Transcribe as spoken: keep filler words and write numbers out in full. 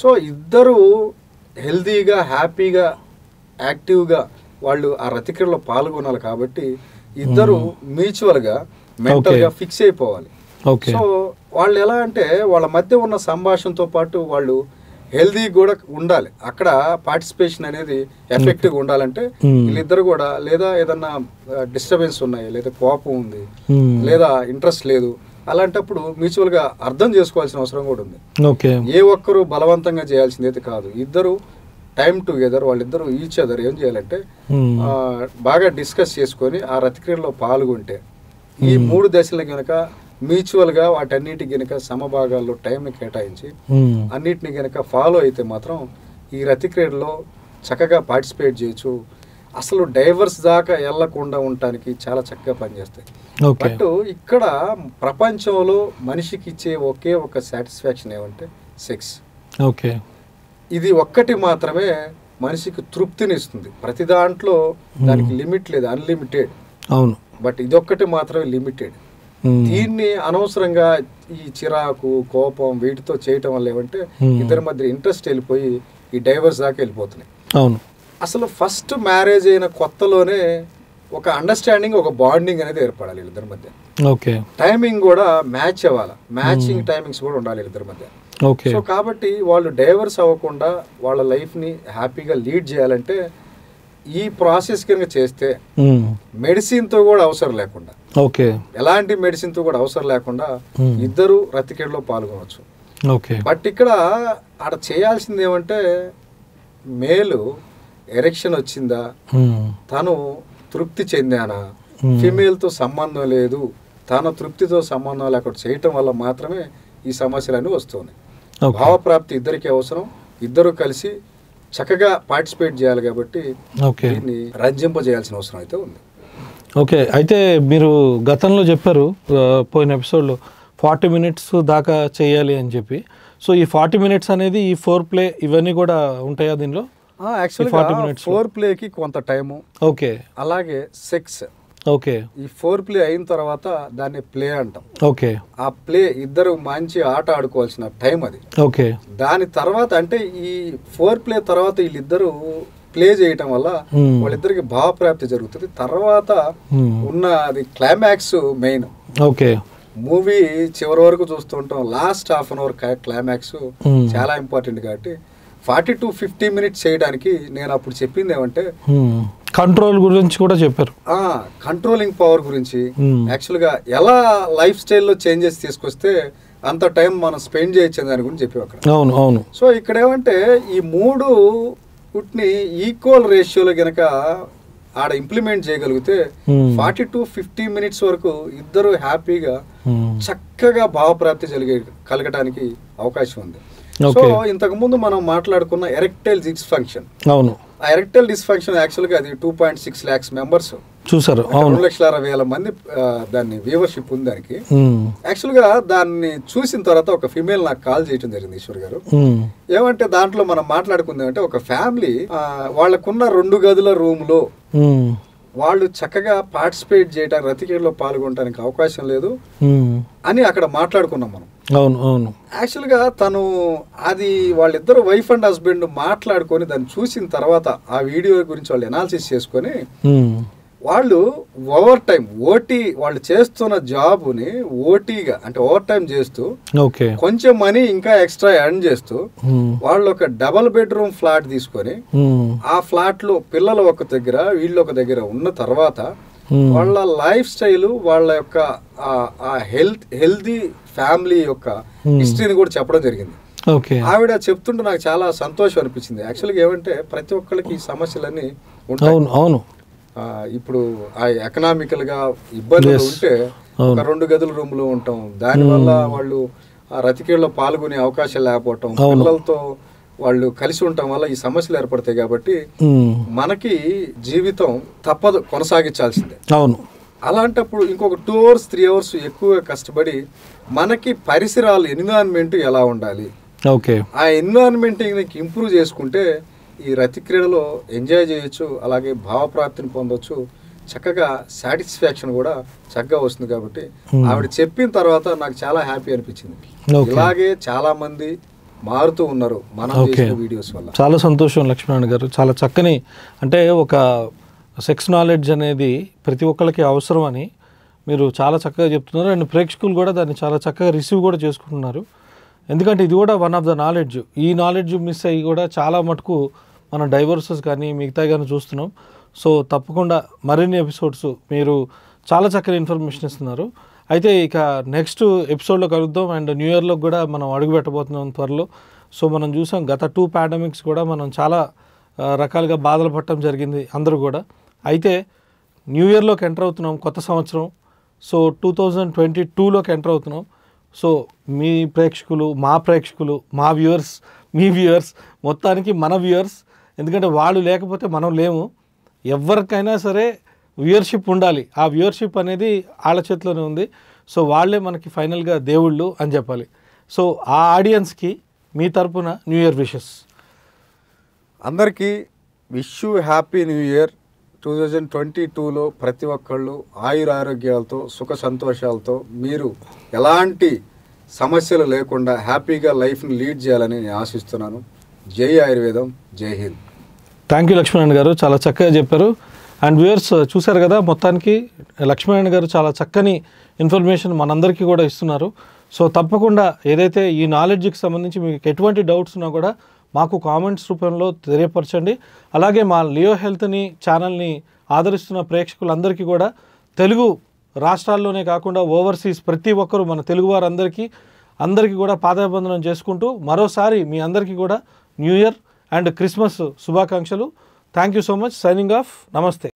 So ఇద్దరు హెల్తీగా హ్యాపీగా యాక్టివ్గా వాళ్ళు ఆ రతిక్రియలో పాల్గొనాలి కాబట్టి ఇద్దరు మ్యూచువల్గా మెంటల్గా ఫిక్స్ అయిపోవాలి. సో వాళ్ళు ఎలా అంటే వాళ్ళ మధ్య ఉన్న సంభాషణతో పాటు వాళ్ళు హెల్దీ కూడా ఉండాలి. అక్కడ పార్టిసిపేషన్ అనేది ఎఫెక్టివ్గా ఉండాలంటే వీళ్ళిద్దరు కూడా లేదా ఏదన్నా డిస్టర్బెన్స్ ఉన్నాయి, లేదా కోపం ఉంది, లేదా ఇంట్రెస్ట్ లేదు, అలాంటప్పుడు మ్యూచువల్ గా అర్థం చేసుకోవాల్సిన అవసరం కూడా ఉంది. ఏ ఒక్కరు బలవంతంగా చేయాల్సిందైతే కాదు. ఇద్దరు టైం టుగెదర్ వాళ్ళిద్దరు ఈచ్ అదర్ ఏం చేయాలంటే బాగా డిస్కస్ చేసుకొని ఆ రతిక్రియలో పాల్గొంటే ఈ మూడు దశల కనుక మ్యూచువల్ గా వాటన్నిటి గనక సమభాగాల్లో టైంని కేటాయించి అన్నిటిని గనక ఫాలో అయితే మాత్రం ఈ రతిక్రియలో చక్కగా పార్టిసిపేట్ చేయొచ్చు. అసలు డైవర్స్ దాకా వెళ్లకుండా ఉండటానికి చాలా చక్కగా పనిచేస్తాయి. బట్ ఇక్కడ ప్రపంచంలో మనిషికి ఇచ్చే ఒకే ఒక సాటిస్ఫాక్షన్ ఏమంటే సెక్స్. ఓకే, ఇది ఒక్కటి మాత్రమే మనిషికి తృప్తిని ఇస్తుంది. ప్రతి దాంట్లో దానికి లిమిట్ లేదు, అన్లిమిటెడ్. అవును, బట్ ఇదొక్కటి మాత్రమే లిమిటెడ్. దీన్ని అనవసరంగా ఈ చిరాకు కోపం వీటితో చేయటం వల్ల ఏమంటే ఇద్దరి మధ్య ఇంట్రెస్ట్ వెళ్ళిపోయి ఈ డైవర్స్ దాకా వెళ్ళిపోతున్నాయి. అవును, అసలు ఫస్ట్ మ్యారేజ్ అయిన కొత్తలోనే ఒక అండర్స్టాండింగ్ ఒక బాండింగ్ అనేది ఏర్పడాలి ఇద్దరి మధ్య. ఓకే, టైమింగ్ కూడా మ్యాచ్ అవ్వాలి, మ్యాచింగ్ టైమింగ్స్ కూడా ఉండాలి ఇద్దరి మధ్య. ఓకే, సో కాబట్టి వాళ్ళు డైవర్స్ అవ్వకుండా వాళ్ళ లైఫ్ ని హ్యాపీగా లీడ్ చేయాలంటే ఈ ప్రాసెస్ కనుక చేస్తే మెడిసిన్ తో కూడా అవసరం లేకుండా, ఓకే, ఎలాంటి మెడిసిన్ తో కూడా అవసరం లేకుండా ఇద్దరు రతికేడులో పాల్గొనవచ్చు. ఓకే, బట్ ఇక్కడ ఆడ చేయాల్సింది ఏమంటే మేలు ఎరెక్షన్ వచ్చిందా, తను తృప్తి చెందానా, ఫిమేల్తో సంబంధం లేదు, తన తృప్తితో సంబంధం లేకుండా చేయటం వల్ల మాత్రమే ఈ సమస్యలన్నీ వస్తున్నాయి. భావప్రాప్తి ఇద్దరికి అవసరం, ఇద్దరు కలిసి చక్కగా పార్టిసిపేట్ చేయాలి కాబట్టి దీన్ని రంజింపజేయాల్సిన అవసరం అయితే ఉంది. ఓకే, అయితే మీరు గతంలో చెప్పారు పోయిన ఎపిసోడ్లో ఫార్టీ మినిట్స్ దాకా చేయాలి అని చెప్పి. సో ఈ ఫార్టీ మినిట్స్ అనేది ఈ ఫోర్ ప్లే ఇవన్నీ కూడా ఉంటాయా దీనిలో? యాక్చువల్గా ఫోర్ ప్లేకి కొంత టైము, ఓకే, అలాగే సెక్స్, ఓకే, ఈ ఫోర్ ప్లే అయిన తర్వాత దాన్ని ప్లే అంటాం. ఓకే, ఆ ప్లే ఇద్దరు మంచి ఆట ఆడుకోవాల్సిన టైం అది. ఓకే, దాని తర్వాత అంటే ఈ ఫోర్ ప్లే తర్వాత వీళ్ళిద్దరు ప్లే చేయటం వల్ల వాళ్ళిద్దరికి భావప్రాప్తి జరుగుతుంది. తర్వాత ఉన్న అది క్లైమాక్స్ మెయిన్. ఓకే, మూవీ చివరి వరకు చూస్తుంటాం, last half an hour climax చాలా ఇంపార్టెంట్ కాబట్టి ఫార్టీ టు ఫిఫ్టీ మినిట్స్ చేయడానికి నేను అప్పుడు చెప్పింది ఏమంటే కంట్రోల్ గురించి కూడా చెప్పారు, కంట్రోలింగ్ పవర్ గురించి. యాక్చువల్గా ఎలా లైఫ్ స్టైల్లో చేంజెస్ తీసుకొస్తే అంత టైం మనం స్పెండ్ చేయొచ్చు దాని గురించి చెప్పాం అక్కడ. అవును అవును. సో ఇక్కడ ఏమంటే ఈ మూడు వీటిని ఈక్వల్ రేషియోలో గనక ఆడ ఇంప్లిమెంట్ చేయగలిగితే ఫార్టీ టు ఫిఫ్టీ మినిట్స్ వరకు ఇద్దరు హ్యాపీగా చక్కగా భావప్రాప్తి జరిగే కలగటానికి అవకాశం ఉంది. సో ఇంతకు ముందు మనం మాట్లాడుకున్న ఎరెక్టైల్ డిస్ఫంక్షన్, అవును, ఆ ఎరెక్టైల్ డిస్ఫంక్షన్ యాక్చువల్ గా అది two point six lakhs members చూసారు, రెండు లక్షల అరవై వేల మంది దాన్ని వ్యూవర్షిప్ ఉంది దానికి. యాక్చువల్ గా దాన్ని చూసిన తర్వాత ఒక ఫిమేల్ నాకు కాల్ చేయడం జరిగింది ఈశ్వర్ గారు. ఏమంటే దాంట్లో మనం మాట్లాడుకుంది అంటే ఒక ఫ్యామిలీ వాళ్ళకున్న రెండు గదుల రూమ్ లో వాళ్ళు చక్కగా పార్టిసిపేట్ చేయడానికి రతికేడులో పాల్గొనడానికి అవకాశం లేదు అని అక్కడ మాట్లాడుకున్నాం మనం. అవును అవును. యాక్చువల్ గా తను అది వాళ్ళిద్దరు వైఫ్ అండ్ హస్బెండ్ మాట్లాడుకొని దాన్ని చూసిన తర్వాత ఆ వీడియో గురించి వాళ్ళు ఎనాలిసిస్ చేసుకొని వాళ్ళు ఓవర్ టైం ఓటీ వాళ్ళు చేస్తున్న జాబ్ని ఓటీగా అంటే ఓవర్ టైం చేస్తూ కొంచెం మనీ ఇంకా ఎక్స్ట్రా ఎర్న్ చేస్తూ వాళ్ళు ఒక డబల్ బెడ్రూమ్ ఫ్లాట్ తీసుకొని ఆ ఫ్లాట్ లో పిల్లలు ఒక దగ్గర వీళ్ళు ఒక దగ్గర ఉన్న తర్వాత వాళ్ళ లైఫ్ స్టైల్ వాళ్ళ యొక్క హెల్త్ హెల్దీ ఫ్యామిలీ యొక్క హిస్టరీని కూడా చెప్పడం జరిగింది. ఆవిడ చెప్తుంటే నాకు చాలా సంతోషం అనిపించింది. యాక్చువల్గా ఏమంటే ప్రతి ఒక్కళ్ళకి ఈ సమస్యలన్నీ ఉంటాయి. అవును, ఇప్పుడు ఆ ఎకనామికల్ గా ఇబ్బందులు ఉంటే ఒక రెండు గదుల రూమ్ లో ఉంటాం, దానివల్ల వాళ్ళు ఆ రతికేళ్ళలో పాల్గొనే అవకాశం లేకపోవటం, పిల్లలతో వాళ్ళు కలిసి ఉండటం వల్ల ఈ సమస్యలు ఏర్పడతాయి. కాబట్టి మనకి జీవితం తప్పదు కొనసాగించాల్సిందే. అవును. అలాంటప్పుడు ఇంకొక టూ అవర్స్ త్రీ అవర్స్ ఎక్కువగా కష్టపడి మనకి పరిసరాలు ఎన్విరాన్మెంట్ ఎలా ఉండాలి, ఓకే, ఆ ఎన్విరాన్మెంట్ ఇంప్రూవ్ చేసుకుంటే ఈ రతిక్రీడలో ఎంజాయ్ చేయొచ్చు, అలాగే భావప్రాప్తిని పొందొచ్చు, చక్కగా సాటిస్ఫాక్షన్ కూడా చక్కగా వస్తుంది. కాబట్టి ఆవిడ చెప్పిన తర్వాత నాకు చాలా హ్యాపీ అనిపించింది. ఇలాగే చాలా మంది మారుతూ ఉన్నారు మనం చేసిన వీడియోస్ వల్ల. చాలా సంతోషం లక్ష్మణ్ గారు, చాలా చక్కని అంటే ఒక సెక్స్ నాలెడ్జ్ అనేది ప్రతి ఒక్కరికి అవసరం అని మీరు చాలా చక్కగా చెప్తున్నారు. అండ్ ప్రేక్షకులు కూడా దాన్ని చాలా చక్కగా రిసీవ్ కూడా చేసుకుంటున్నారు. ఎందుకంటే ఇది కూడా వన్ ఆఫ్ ద నాలెడ్జ్. ఈ నాలెడ్జ్ మిస్ అయ్యి కూడా చాలా మటుకు మనం డైవర్సెస్ కానీ మిగతా కానీ చూస్తున్నాం. సో తప్పకుండా మరిన్ని ఎపిసోడ్స్ మీరు చాలా చక్కని ఇన్ఫర్మేషన్ ఇస్తున్నారు. అయితే ఇక నెక్స్ట్ ఎపిసోడ్లో కలుద్దాం. అండ్ న్యూ ఇయర్లో కూడా మనం అడుగు పెట్టబోతున్నాం త్వరలో. సో మనం చూసాం గత టూ పాండమిక్స్ కూడా మనం చాలా రకాలుగా బాధలు పట్టడం జరిగింది అందరూ కూడా. అయితే న్యూ ఇయర్లోకి ఎంటర్ అవుతున్నాం, కొత్త సంవత్సరం. సో టూ థౌజండ్ ట్వంటీ టూలోకి ఎంటర్ అవుతున్నాం. సో మీ ప్రేక్షకులు, మా ప్రేక్షకులు, మా వ్యూవర్స్, మీ వ్యూవర్స్, మొత్తానికి మన వ్యూవర్స్, ఎందుకంటే వాళ్ళు లేకపోతే మనం లేము. ఎవరికైనా సరే వ్యూవర్షిప్ ఉండాలి. ఆ వ్యూవర్షిప్ అనేది వాళ్ళ చేతిలోనే ఉంది. సో వాళ్ళే మనకి ఫైనల్గా దేవుళ్ళు అని చెప్పాలి. సో ఆ ఆడియన్స్కి మీ తరపున న్యూ ఇయర్ విషెస్. అందరికీ wish you happy new year. Two thousand twenty టూలో ప్రతి ఒక్కళ్ళు ఆయురారోగ్యాలతో, సుఖ సంతోషాలతో, మీరు ఎలాంటి సమస్యలు లేకుండా హ్యాపీగా లైఫ్ని లీడ్ చేయాలని నేను ఆశిస్తున్నాను. జై ఆయుర్వేదం, జై హింద్. థ్యాంక్ యూ లక్ష్మణ్ గారు, చాలా చక్కగా చెప్పారు. అండ్ వ్యూవర్స్ చూశారు కదా, మొత్తానికి లక్ష్మీనారాయణ గారు చాలా చక్కని ఇన్ఫర్మేషన్ మనందరికీ కూడా ఇస్తున్నారు. సో తప్పకుండా ఏదైతే ఈ నాలెడ్జ్కి సంబంధించి మీకు ఎటువంటి డౌట్స్ ఉన్నా కూడా మాకు కామెంట్స్ రూపంలో తెలియపరచండి. అలాగే మా లియో హెల్త్ని ఛానల్ని ఆదరిస్తున్న ప్రేక్షకులందరికీ కూడా తెలుగు రాష్ట్రాల్లోనే కాకుండా ఓవర్సీస్ ప్రతి ఒక్కరూ మన తెలుగు వారందరికీ అందరికీ కూడా పాదాభివందనం చేసుకుంటూ మరోసారి మీ అందరికీ కూడా న్యూ ఇయర్ అండ్ క్రిస్మస్ శుభాకాంక్షలు. Thank you so much. Signing off. Namaste.